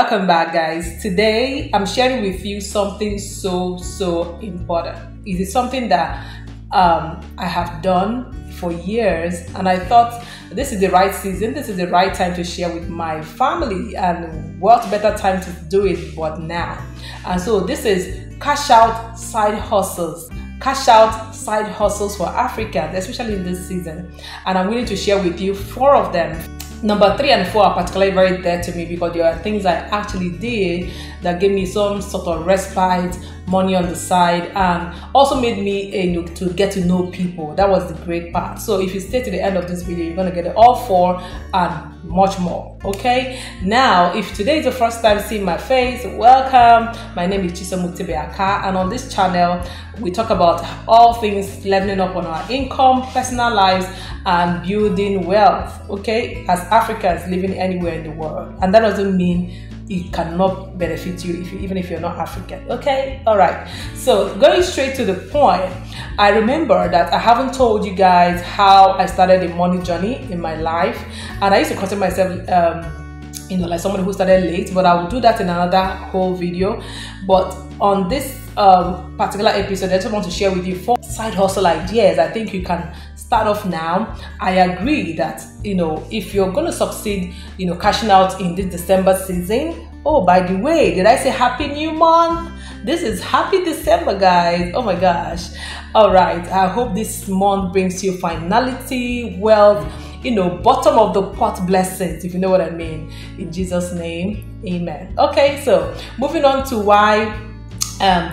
Welcome back, guys. Today I'm sharing with you something so important. It is something that I have done for years, and I thought this is the right season, this is the right time to share with my family, and what better time to do it but now. And so this is cash out side hustles. Cash out side hustles for Africans, especially in this season. And I'm willing to share with you 4 of them. Number 3 and 4 are particularly very dear to me because there are things I actually did that gave me some sort of respite, money on the side, and also made me to get to know people. That was the great part. So if you stay to the end of this video, you're going to get all 4 and much more. Okay, now if today is the first time seeing my face, welcome. My name is Chisom Utibe Akah, and on this channel we talk about all things leveling up on our income, personal lives, and building wealth, okay, as Africans living anywhere in the world. And that doesn't mean it cannot benefit you, even if you're not African, okay? All right, so going straight to the point, I remember that I haven't told you guys how I started a money journey in my life, and I used to consider myself like somebody who started late, but I will do that in another whole video. But on this particular episode, I just want to share with you 4 side hustle ideas I think you can start off now. I agree that if you're going to succeed cashing out in this December season. Oh, by the way, did I say happy new month? This is happy December, guys. Oh my gosh. All right, I hope this month brings you finality, wealth, bottom of the pot blessings, if you know what I mean. In Jesus' name, amen. Okay, so moving on to why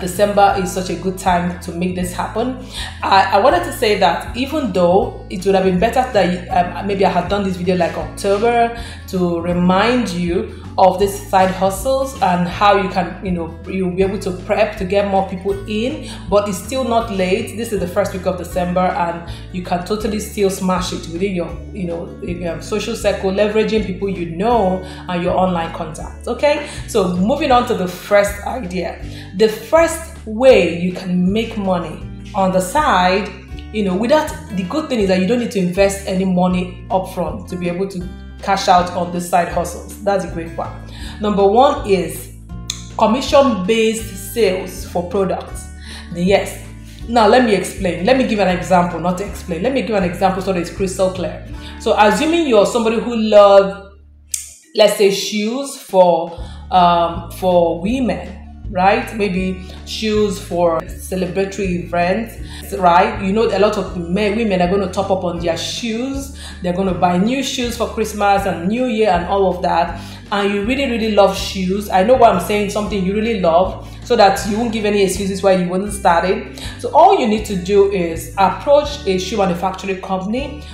December is such a good time to make this happen. I wanted to say that even though it would have been better that maybe I had done this video like October to remind you of these side hustles and how you can, you'll be able to prep to get more people in, but it's still not late. This is the first week of December, and you can totally still smash it within your, in your social circle, leveraging people you know and your online contacts. Okay, so moving on to the first idea. The first way you can make money on the side, without, the good thing is that you don't need to invest any money upfront to be able to cash out on the side hustles. That's a great one. Number 1 is commission-based sales for products. Yes. Now let me explain. Let me give an example, not to explain. Let me give an example so that it's crystal clear. So assuming you're somebody who loves, let's say, shoes for women, right? Maybe shoes for celebratory events, right? A lot of women are going to top up on their shoes. They're going to buy new shoes for Christmas and New Year and all of that. And you really love shoes. I know what I'm saying, something you really love, so that you won't give any excuses why you wouldn't start it. So all you need to do is approach a shoe manufacturing company.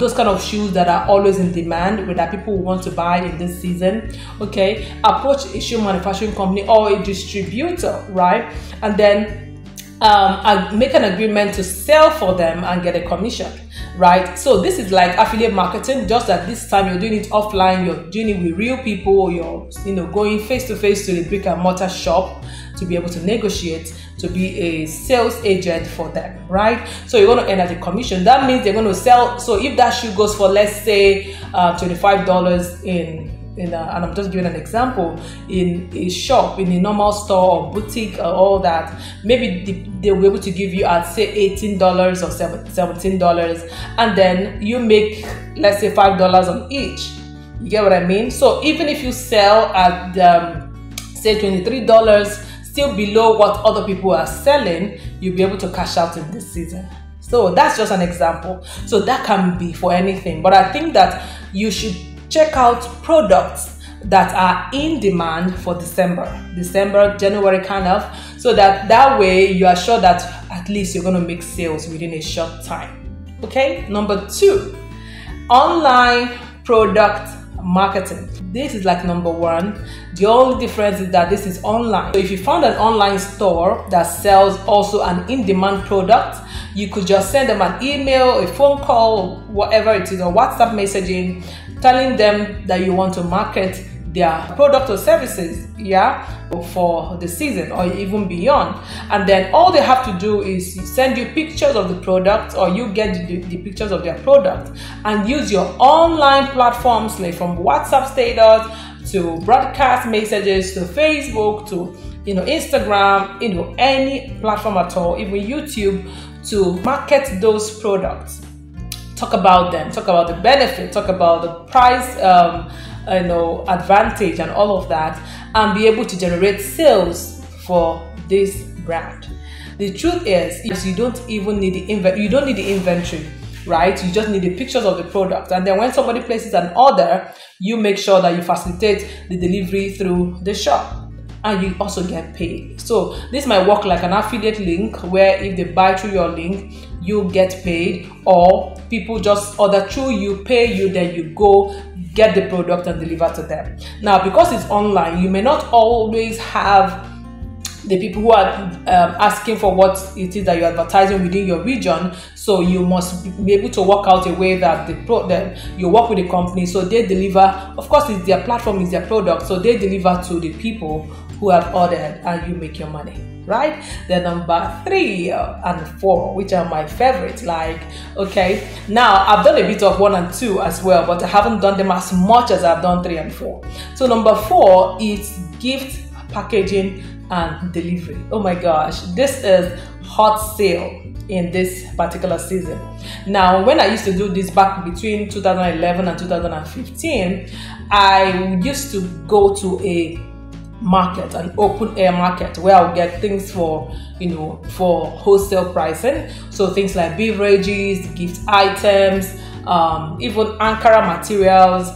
Those kind of shoes that are always in demand, that people want to buy in this season, okay? Approach a shoe manufacturing company or a distributor, right? And then make an agreement to sell for them and get a commission, right? So this is like affiliate marketing, just that this time you're doing it offline, you're doing it with real people, you're going face to face to the brick and mortar shop to be able to negotiate, to be a sales agent for them, right? So you're going to earn at a commission. That means they're going to sell. So if that shoe goes for, let's say, $25 and I'm just giving an example, in a shop, in a normal store or boutique or all that, maybe they'll be able to give you at, say, $18 or $17, and then you make, let's say, $5 on each. You get what I mean? So even if you sell at say $23, still below what other people are selling, you'll be able to cash out in this season. So that's just an example. So that can be for anything, but I think that you should check out products that are in demand for December, January, kind of, so that way you are sure that at least you're going to make sales within a short time. Okay, number 2, online product marketing. This is like number 1. The only difference is that this is online. So if you found an online store that sells also an in-demand product, you could just send them an email, a phone call, whatever it is, or WhatsApp messaging, telling them that you want to market their product or services, yeah, for the season or even beyond. And then all they have to do is send you pictures of the product, or you get the pictures of their product, and use your online platforms like from WhatsApp status to broadcast messages to Facebook, to Instagram, any platform at all, even YouTube, to market those products. Talk about them, talk about the benefit, talk about the price advantage and all of that, and be able to generate sales for this brand. The truth is you don't even need the inventory, right? You just need the pictures of the product, and then when somebody places an order, you make sure that you facilitate the delivery through the shop. And you also get paid. So this might work like an affiliate link, where if they buy through your link, you get paid, or people just order through you, pay you, then you go get the product and deliver to them. Now, because it's online, you may not always have the people who are asking for what it is that you're advertising within your region. So you must be able to work out a way that you work with the company, so they deliver. Of course, it's their platform, it's their product, so they deliver to the people who have ordered, and you make your money, right? Then number 3 and 4, which are my favorites. Like, okay, now I've done a bit of 1 and 2 as well, but I haven't done them as much as I've done 3 and 4. So number 4 is gift packaging and delivery. Oh my gosh, this is hot sale in this particular season. Now, when I used to do this back between 2011 and 2015, I used to go to a market, an open air market, where I'll get things for for wholesale pricing. So things like beverages, gift items, even Ankara materials,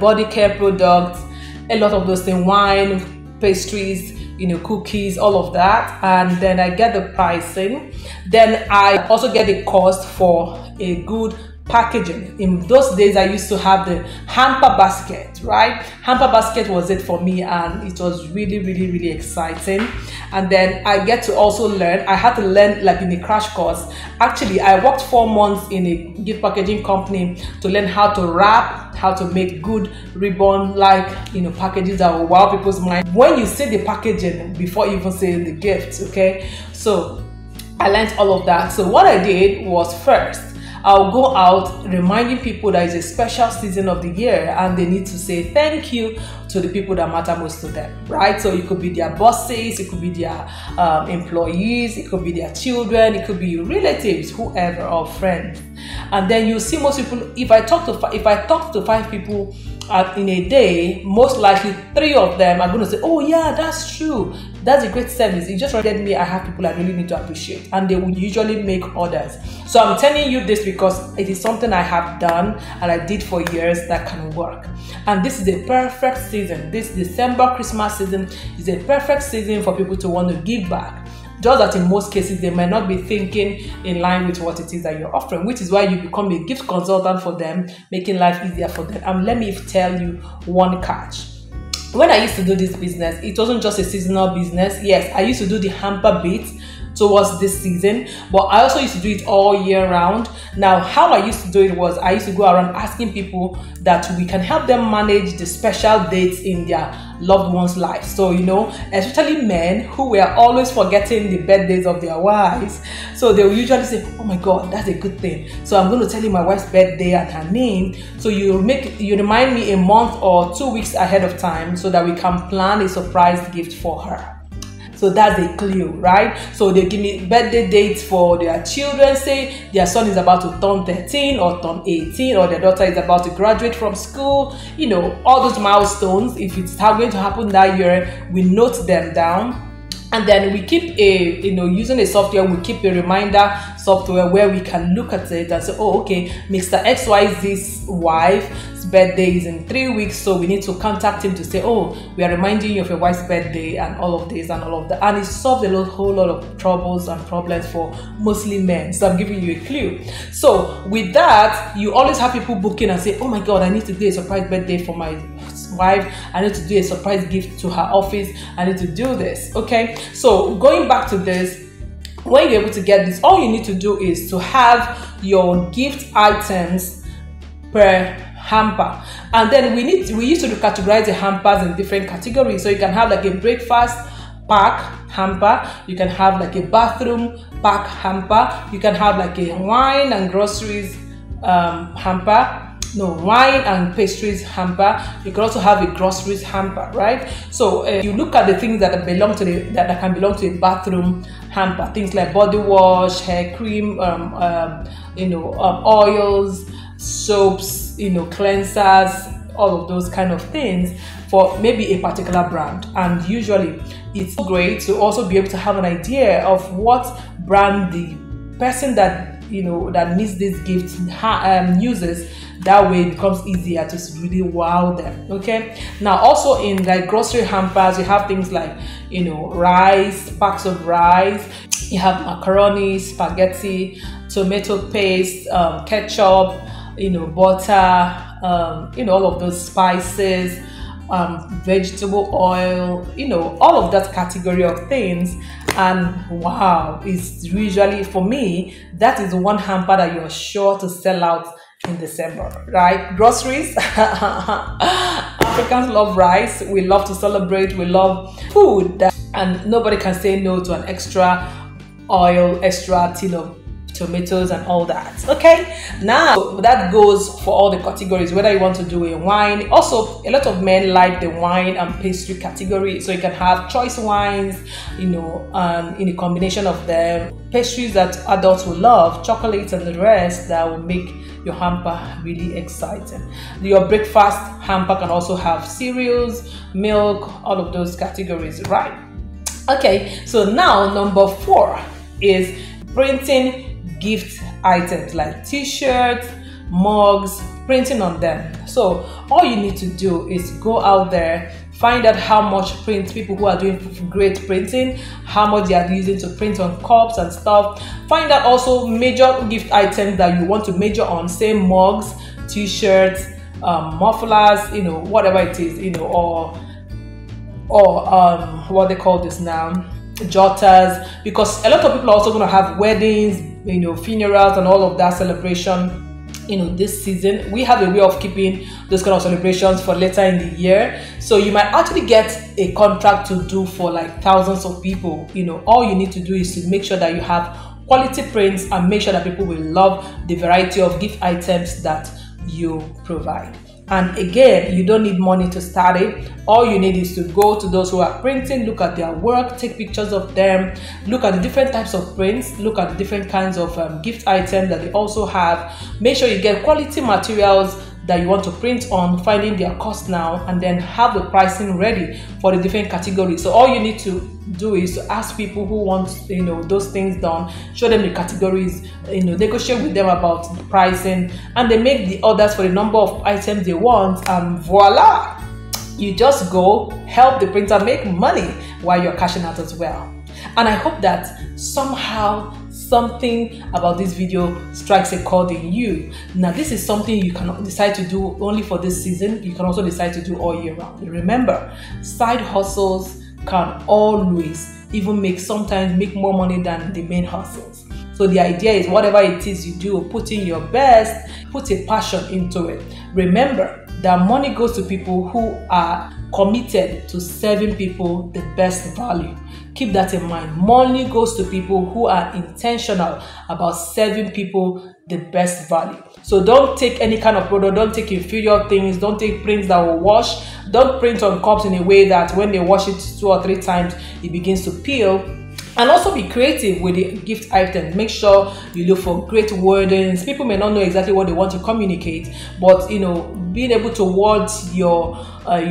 body care products, a lot of those things, wine, pastries, cookies, all of that. And then I get the pricing. Then I also get the cost for a good packaging. In those days, I used to have the hamper basket, right? Hamper basket was it for me, and it was really, really, really exciting. And then I get to also learn. I had to learn, like, in a crash course. Actually, I worked 4 months in a gift packaging company to learn how to wrap, how to make good ribbon, like, packages that will wow people's mind when you see the packaging before you even see the gift. Okay, so I learned all of that. So what I did was, first, I'll go out reminding people that it's a special season of the year, and they need to say thank you to the people that matter most to them, right? So it could be their bosses, it could be their employees, it could be their children, it could be your relatives, whoever, or friends. And then you see most people, if I talk to 5 people in a day, most likely 3 of them are going to say, oh yeah, that's true, that's a great service, it just reminded me I have people I really need to appreciate, and they will usually make orders. So I'm telling you this because it is something I have done and I did for years that can work. And this is a perfect season. This December Christmas season is a perfect season for people to want to give back. Just that in most cases, they might not be thinking in line with what it is that you're offering, which is why you become a gift consultant for them, making life easier for them. And let me tell you one catch. When I used to do this business, it wasn't just a seasonal business. Yes, I used to do the hamper bits towards this season, but I also used to do it all year round. Now, how I used to do it was, I used to go around asking people that we can help them manage the special dates in their loved one's life. So, especially men who were always forgetting the birthdays of their wives. So they will usually say, oh my God, that's a good thing. So I'm going to tell you my wife's birthday and her name. So you remind me a month or 2 weeks ahead of time so that we can plan a surprise gift for her. So that's a clue, right? So they give me birthday dates for their children. Say their son is about to turn 13 or turn 18, or their daughter is about to graduate from school. All those milestones, if it's going to happen that year, we note them down. And then we keep a, using a software, we keep a reminder software where we can look at it and say, oh, okay, Mr. XYZ's wife's birthday is in 3 weeks, so we need to contact him to say, oh, we are reminding you of your wife's birthday and all of this and all of that. And it solved a whole lot of troubles and problems for mostly men. So I'm giving you a clue. So with that, you always have people booking and say, oh my God, I need to do a surprise birthday for my wife, I need to do a surprise gift to her office, I need to do this. Okay, so going back to this, when you're able to get this, all you need to do is to have your gift items per hamper. And then we used to categorize the hampers in different categories. So you can have like a breakfast pack hamper, you can have like a bathroom pack hamper, you can have like a wine and groceries hamper, No, wine and pastries hamper. You can also have a groceries hamper, right? So you look at the things that belong to the that can belong to a bathroom hamper. Things like body wash, hair cream, oils, soaps, cleansers, all of those kind of things for maybe a particular brand. And usually, it's great to also be able to have an idea of what brand the person that that needs this gift uses. That way it becomes easier to really wow them. Okay, now also in like grocery hampers, you have things like rice, packs of rice, you have macaroni, spaghetti, tomato paste, ketchup, butter, all of those spices, vegetable oil, all of that category of things. And wow, it's usually, for me, that is one hamper that you're sure to sell out in December, right? Groceries. Africans love rice. We love to celebrate. We love food, and nobody can say no to an extra oil, extra tin of tomatoes and all that. Okay, now so that goes for all the categories, whether you want to do a wine. Also, a lot of men like the wine and pastry category, so you can have choice wines, in a combination of them, pastries that adults will love, chocolates and the rest. That will make your hamper really exciting. Your breakfast hamper can also have cereals, milk, all of those categories, right? Okay, so now number 4 is printing gift items like t-shirts, mugs, printing on them. So all you need to do is go out there, find out how much print people who are doing great printing, how much they are using to print on cups and stuff. Find out also major gift items that you want to major on, say mugs, t-shirts, mufflers, whatever it is, or what they call this now, jotters, because a lot of people are also going to have weddings, funerals and all of that celebration. This season we have a way of keeping those kind of celebrations for later in the year, so you might actually get a contract to do for like thousands of people. All you need to do is to make sure that you have quality prints and make sure that people will love the variety of gift items that you provide. And again, you don't need money to start it. All you need is to go to those who are printing, look at their work, take pictures of them, look at the different types of prints, look at the different kinds of gift items that they also have. Make sure you get quality materials that you want to print on, finding their cost now, and then have the pricing ready for the different categories. So all you need to do is to ask people who want those things done, show them the categories, negotiate with them about the pricing, and they make the orders for the number of items they want, and voila, you just go help the printer make money while you're cashing out as well. And I hope that somehow something about this video strikes a chord in you. Now, this is something you can decide to do only for this season. You can also decide to do all year round. Remember, side hustles can always even sometimes make more money than the main hustles. So the idea is, whatever it is you do, put in your best, put a passion into it. Remember that money goes to people who are committed to serving people the best value. Keep that in mind. Money goes to people who are intentional about serving people the best value. So don't take any kind of product, don't take inferior things, don't take prints that will wash, don't print on cups in a way that when they wash it 2 or 3 times, it begins to peel. And also be creative with the gift item. Make sure you look for great wordings. People may not know exactly what they want to communicate, but being able to word your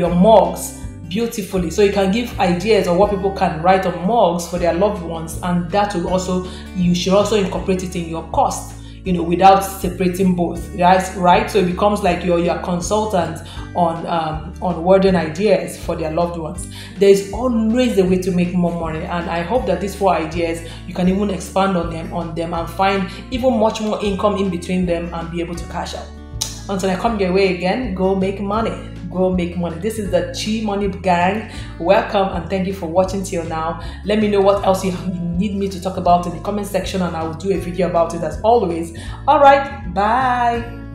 mugs beautifully, so you can give ideas on what people can write on mugs for their loved ones, and that will also, you should also incorporate it in your cost, without separating both, right? So it becomes like your consultant on wording ideas for their loved ones. There is always a way to make more money, and I hope that these 4 ideas, you can even expand on them and find even much more income in between them and be able to cash out. Until I come your way again, go make money. Go make money. This is the Chi Money Gang. Welcome and thank you for watching till now. Let me know what else you need me to talk about in the comment section, and I will do a video about it as always. All right, bye.